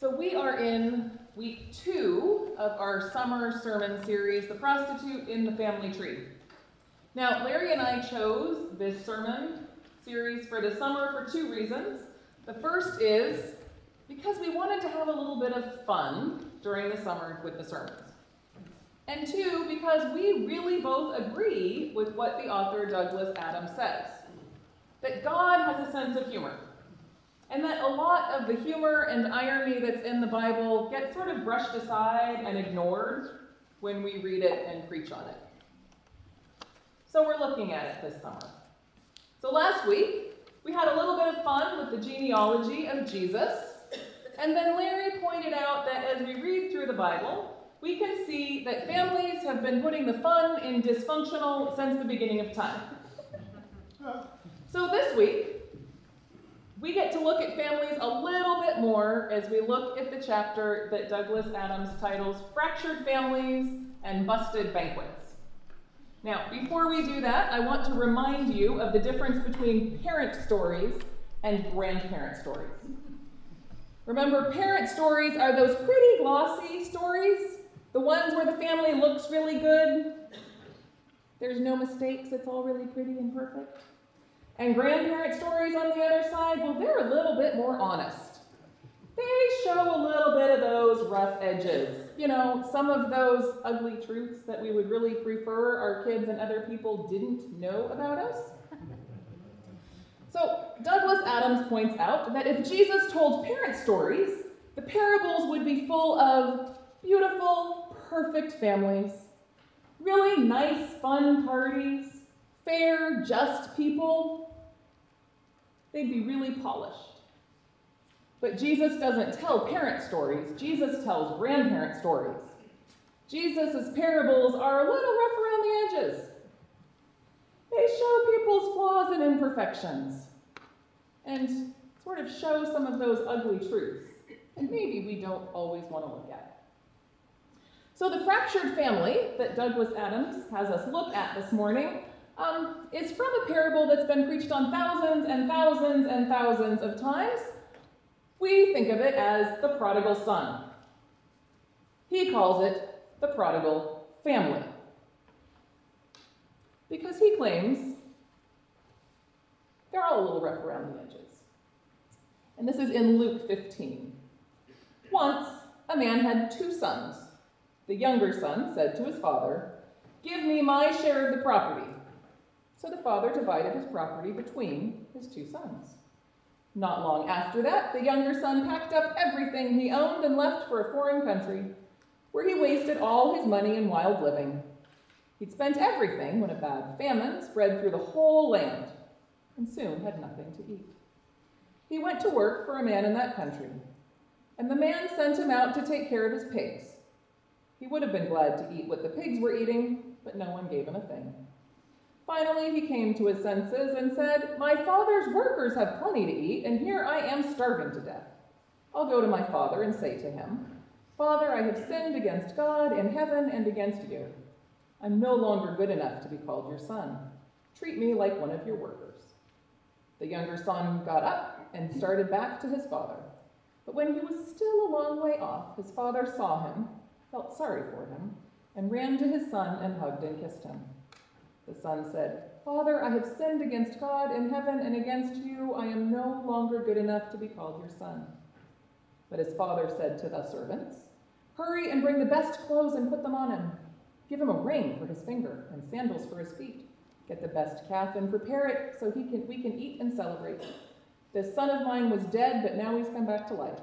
So we are in week 2 of our summer sermon series, The Prostitute in the Family Tree. Now, Larry and I chose this sermon series for the summer for 2 reasons. The first is because we wanted to have a little bit of fun during the summer with the sermons. And 2, because we really both agree with what the author Douglas Adams says, that God has a sense of humor, and that a lot of the humor and irony that's in the Bible gets sort of brushed aside and ignored when we read it and preach on it. So we're looking at it this summer. So last week, we had a little bit of fun with the genealogy of Jesus, and then Larry pointed out that as we read through the Bible, we can see that families have been putting the fun in dysfunctional since the beginning of time. So this week, we get to look at families a little bit more as we look at the chapter that Douglas Adams titles Fractured Families and Busted Banquets. Now, before we do that, I want to remind you of the difference between parent stories and grandparent stories. Remember, parent stories are those pretty glossy stories, the ones where the family looks really good, there's no mistakes, it's all really pretty and perfect. And grandparent stories on the other side, well, they're a little bit more honest. They show a little bit of those rough edges. You know, some of those ugly truths that we would really prefer our kids and other people didn't know about us. So Douglas Adams points out that if Jesus told parent stories, the parables would be full of beautiful, perfect families, really nice, fun parties, fair, just people. They'd be really polished. But Jesus doesn't tell parent stories. Jesus tells grandparent stories. Jesus' parables are a little rough around the edges. They show people's flaws and imperfections and sort of show some of those ugly truths that maybe we don't always want to look at. So the fractured family that Douglas Adams has us look at this morning is from a parable that's been preached on thousands and thousands and thousands of times. We think of it as the prodigal son. He calls it the prodigal family, because he claims they're all a little rough around the edges. And this is in Luke 15. Once, a man had 2 sons. The younger son said to his father, "Give me my share of the property." So the father divided his property between his 2 sons. Not long after that, the younger son packed up everything he owned and left for a foreign country, where he wasted all his money in wild living. He'd spent everything when a bad famine spread through the whole land, and soon had nothing to eat. He went to work for a man in that country, and the man sent him out to take care of his pigs. He would have been glad to eat what the pigs were eating, but no one gave him a thing. Finally, he came to his senses and said, "My father's workers have plenty to eat, and here I am starving to death. I'll go to my father and say to him, 'Father, I have sinned against God and heaven and against you. I'm no longer good enough to be called your son. Treat me like one of your workers.'" The younger son got up and started back to his father. But when he was still a long way off, his father saw him, felt sorry for him, and ran to his son and hugged and kissed him. The son said, "Father, I have sinned against God in heaven and against you. I am no longer good enough to be called your son." But his father said to the servants, "Hurry and bring the best clothes and put them on him. Give him a ring for his finger and sandals for his feet. Get the best calf and prepare it so we can eat and celebrate. This son of mine was dead, but now he's come back to life.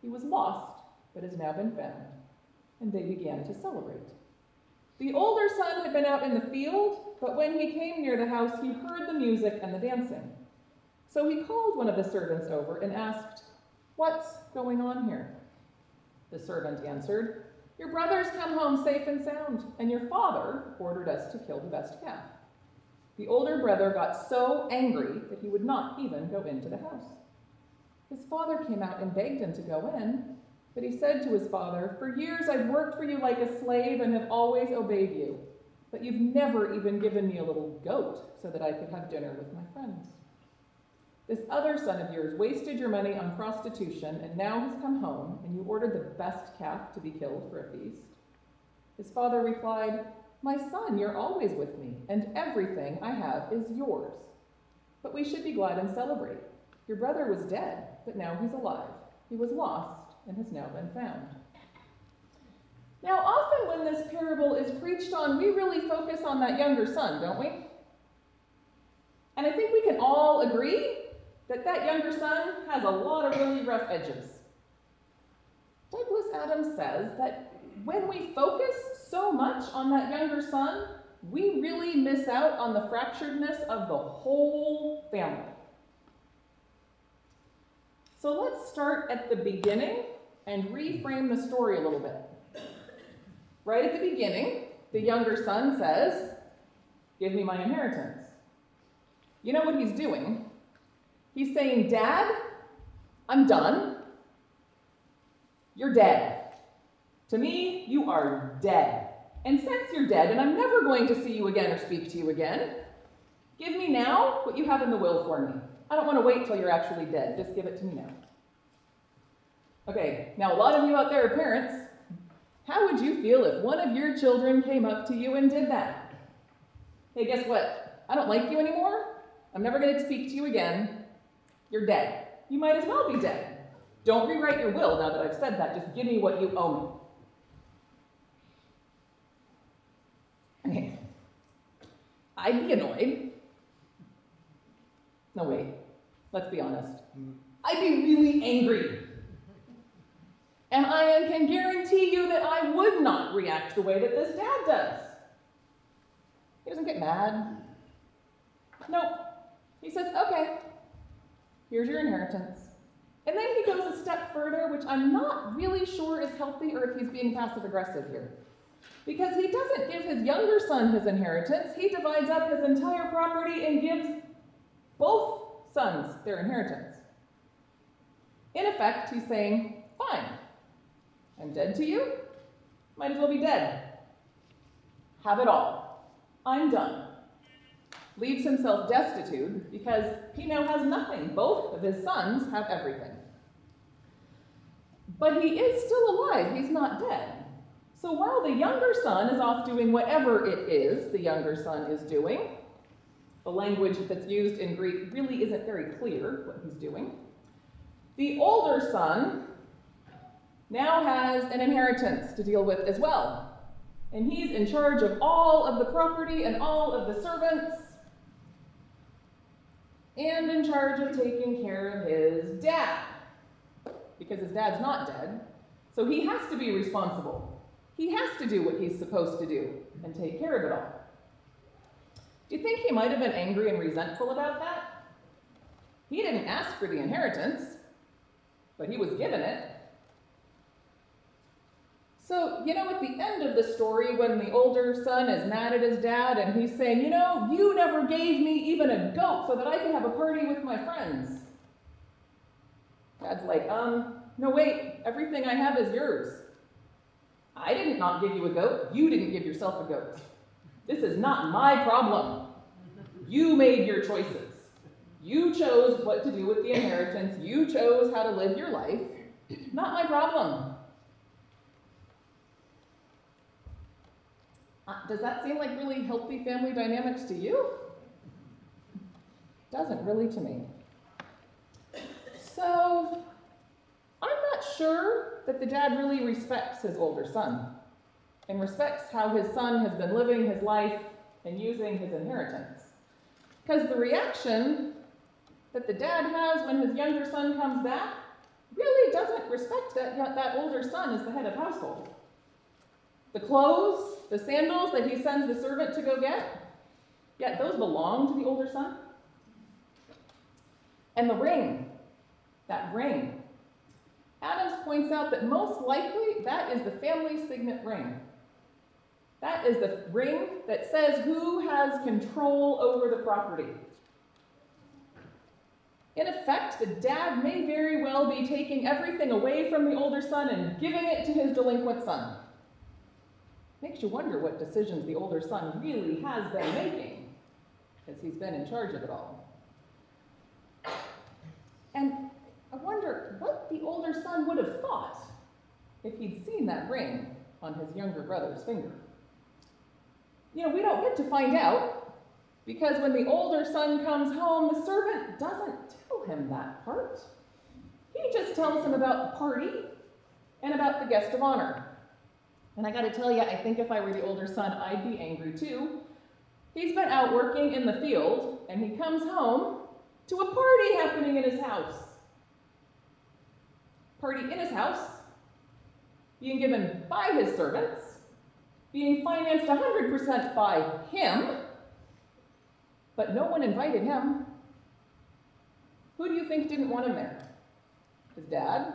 He was lost, but has now been found." And they began to celebrate. The older son had been out in the field, but when he came near the house, he heard the music and the dancing. So he called one of the servants over and asked, "What's going on here?" The servant answered, "Your brother's come home safe and sound, and your father ordered us to kill the best calf." The older brother got so angry that he would not even go into the house. His father came out and begged him to go in, but he said to his father, "For years I've worked for you like a slave and have always obeyed you, but you've never even given me a little goat so that I could have dinner with my friends." This other son of yours wasted your money on prostitution, and now has come home, and you ordered the best calf to be killed for a feast." His father replied, "My son, you're always with me, and everything I have is yours. But we should be glad and celebrate. Your brother was dead, but now he's alive. He was lost and has now been found." Now, often when this parable is preached on, we really focus on that younger son, don't we? And I think we can all agree that that younger son has a lot of really rough edges. Douglas Adams says that when we focus so much on that younger son, we really miss out on the fracturedness of the whole family. So let's start at the beginning and reframe the story a little bit. Right at the beginning, the younger son says, "Give me my inheritance." You know what he's doing? He's saying, "Dad, I'm done. You're dead. To me, you are dead. And since you're dead, and I'm never going to see you again or speak to you again, give me now what you have in the will for me. I don't want to wait till you're actually dead. Just give it to me now." Okay, now a lot of you out there are parents. How would you feel if one of your children came up to you and did that? "Hey, guess what? I don't like you anymore. I'm never going to speak to you again. You're dead. You might as well be dead. Don't rewrite your will now that I've said that. Just give me what you owe me." Okay. I'd be annoyed. No, wait, let's be honest. I'd be really angry. And I can guarantee you that I would not react the way that this dad does. He doesn't get mad. Nope. He says, "Okay, here's your inheritance." And then he goes a step further, which I'm not really sure is healthy or if he's being passive-aggressive here. Because he doesn't give his younger son his inheritance. He divides up his entire property and gives both sons their inheritance. In effect, he's saying, "Fine, I'm dead to you, might as well be dead. Have it all. I'm done." Leaves himself destitute because he now has nothing. Both of his sons have everything. But he is still alive, he's not dead. So while the younger son is off doing whatever it is the younger son is doing, the language that's used in Greek really isn't very clear what he's doing, the older son now has an inheritance to deal with as well. And he's in charge of all of the property and all of the servants, and in charge of taking care of his dad, because his dad's not dead. So he has to be responsible. He has to do what he's supposed to do and take care of it all. Do you think he might have been angry and resentful about that? He didn't ask for the inheritance, but he was given it. So, you know, at the end of the story, when the older son is mad at his dad and he's saying, "You know, you never gave me even a goat so that I could have a party with my friends." Dad's like, "No, wait, everything I have is yours. I didn't not give you a goat. You didn't give yourself a goat. This is not my problem. You made your choices. You chose what to do with the inheritance. You chose how to live your life. Not my problem." Does that seem like really healthy family dynamics to you? Doesn't really to me. So I'm not sure that the dad really respects his older son and respects how his son has been living his life and using his inheritance. Because the reaction that the dad has when his younger son comes back really doesn't respect that older son as the head of household. The clothes, the sandals that he sends the servant to go get, yet those belong to the older son. And the ring, that ring. Adams points out that most likely that is the family signet ring. That is the ring that says who has control over the property. In effect, the dad may very well be taking everything away from the older son and giving it to his delinquent son. Makes you wonder what decisions the older son really has been making, because he's been in charge of it all. And I wonder what the older son would have thought if he'd seen that ring on his younger brother's finger. You know, we don't get to find out, because when the older son comes home, the servant doesn't tell him that part. He just tells him about the party and about the guest of honor. And I gotta tell you, I think if I were the older son, I'd be angry too. He's been out working in the field, and he comes home to a party happening in his house. Party in his house, being given by his servants, being financed 100% by him, but no one invited him. Who do you think didn't want him there? His dad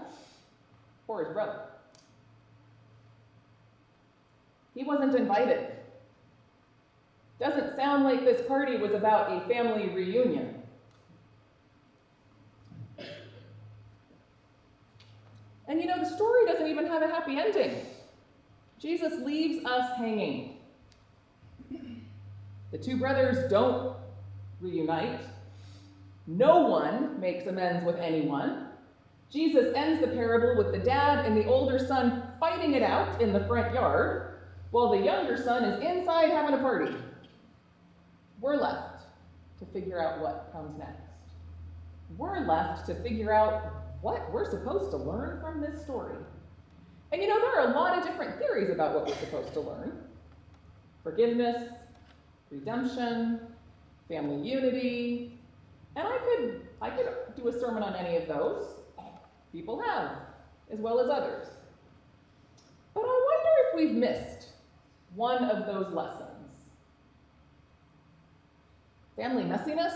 or his brother? He wasn't invited. Doesn't sound like this party was about a family reunion. And you know, the story doesn't even have a happy ending. Jesus leaves us hanging. The two brothers don't reunite. No one makes amends with anyone. Jesus ends the parable with the dad and the older son fighting it out in the front yard, while the younger son is inside having a party. We're left to figure out what comes next. We're left to figure out what we're supposed to learn from this story. And you know, there are a lot of different theories about what we're supposed to learn. Forgiveness, redemption, family unity, and I could do a sermon on any of those. People have, as well as others. But I wonder if we've missed one of those lessons. Family messiness,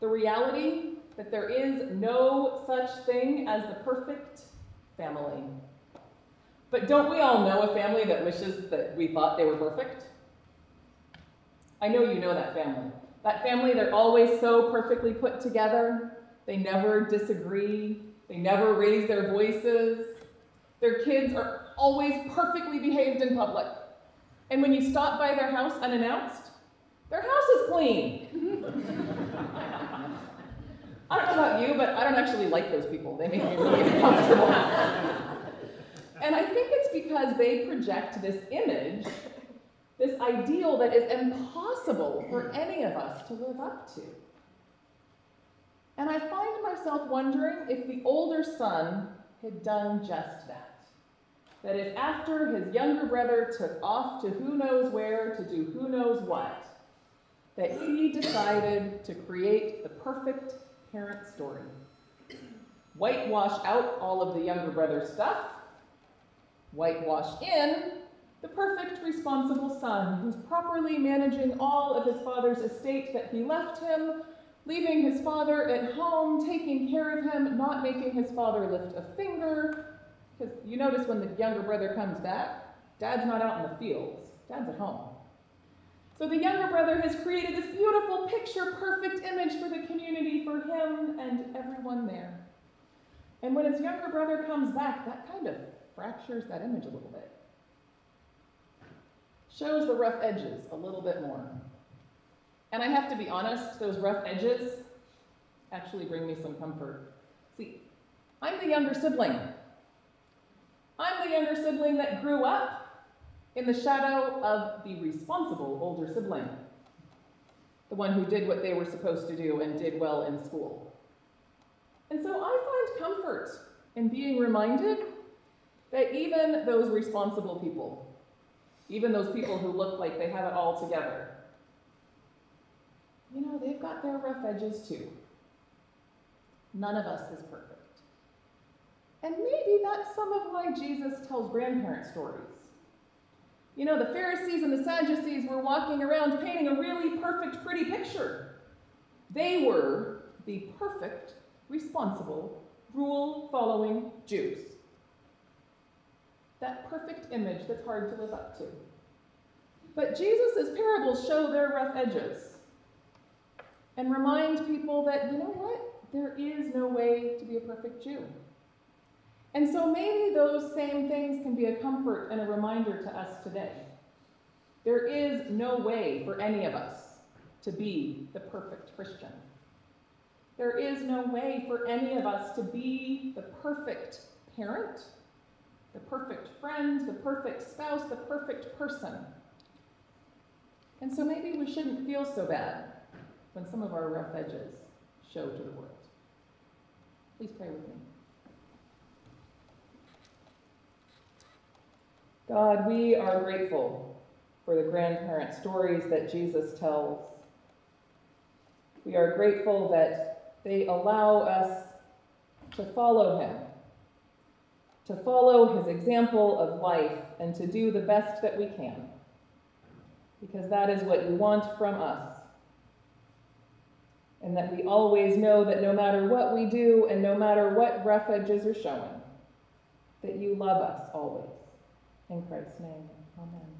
the reality that there is no such thing as the perfect family. But don't we all know a family that wishes that we thought they were perfect? I know you know that family. That family, they're always so perfectly put together. They never disagree. They never raise their voices. Their kids are always perfectly behaved in public. And when you stop by their house unannounced, their house is clean. I don't know about you, but I don't actually like those people. They make me really uncomfortable. And I think it's because they project this image, this ideal that is impossible for any of us to live up to. And I find myself wondering if the older son had done just that. That if after his younger brother took off to who knows where to do who knows what, that he decided to create the perfect parent story. Whitewash out all of the younger brother's stuff, whitewash in the perfect responsible son who's properly managing all of his father's estate that he left him, leaving his father at home, taking care of him, not making his father lift a finger. Because you notice when the younger brother comes back, dad's not out in the fields, dad's at home. So the younger brother has created this beautiful picture, perfect image for the community, for him and everyone there. And when his younger brother comes back, that kind of fractures that image a little bit. Shows the rough edges a little bit more. And I have to be honest, those rough edges actually bring me some comfort. See, I'm the younger sibling. I'm the younger sibling that grew up in the shadow of the responsible older sibling, the one who did what they were supposed to do and did well in school. And so I find comfort in being reminded that even those responsible people, even those people who look like they have it all together, you know, they've got their rough edges too. None of us is perfect. And maybe that's some of why Jesus tells grandparent stories. You know, the Pharisees and the Sadducees were walking around painting a really perfect, pretty picture. They were the perfect, responsible, rule-following Jews. That perfect image that's hard to live up to. But Jesus' parables show their rough edges. And remind people that, you know what? There is no way to be a perfect Jew. And so maybe those same things can be a comfort and a reminder to us today. There is no way for any of us to be the perfect Christian. There is no way for any of us to be the perfect parent, the perfect friend, the perfect spouse, the perfect person. And so maybe we shouldn't feel so bad when some of our rough edges show to the world. Please pray with me. God, we are grateful for the grandparent stories that Jesus tells. We are grateful that they allow us to follow him, to follow his example of life, and to do the best that we can, because that is what you want from us. And that we always know that no matter what we do and no matter what rough edges are showing, that you love us always. In Christ's name, amen.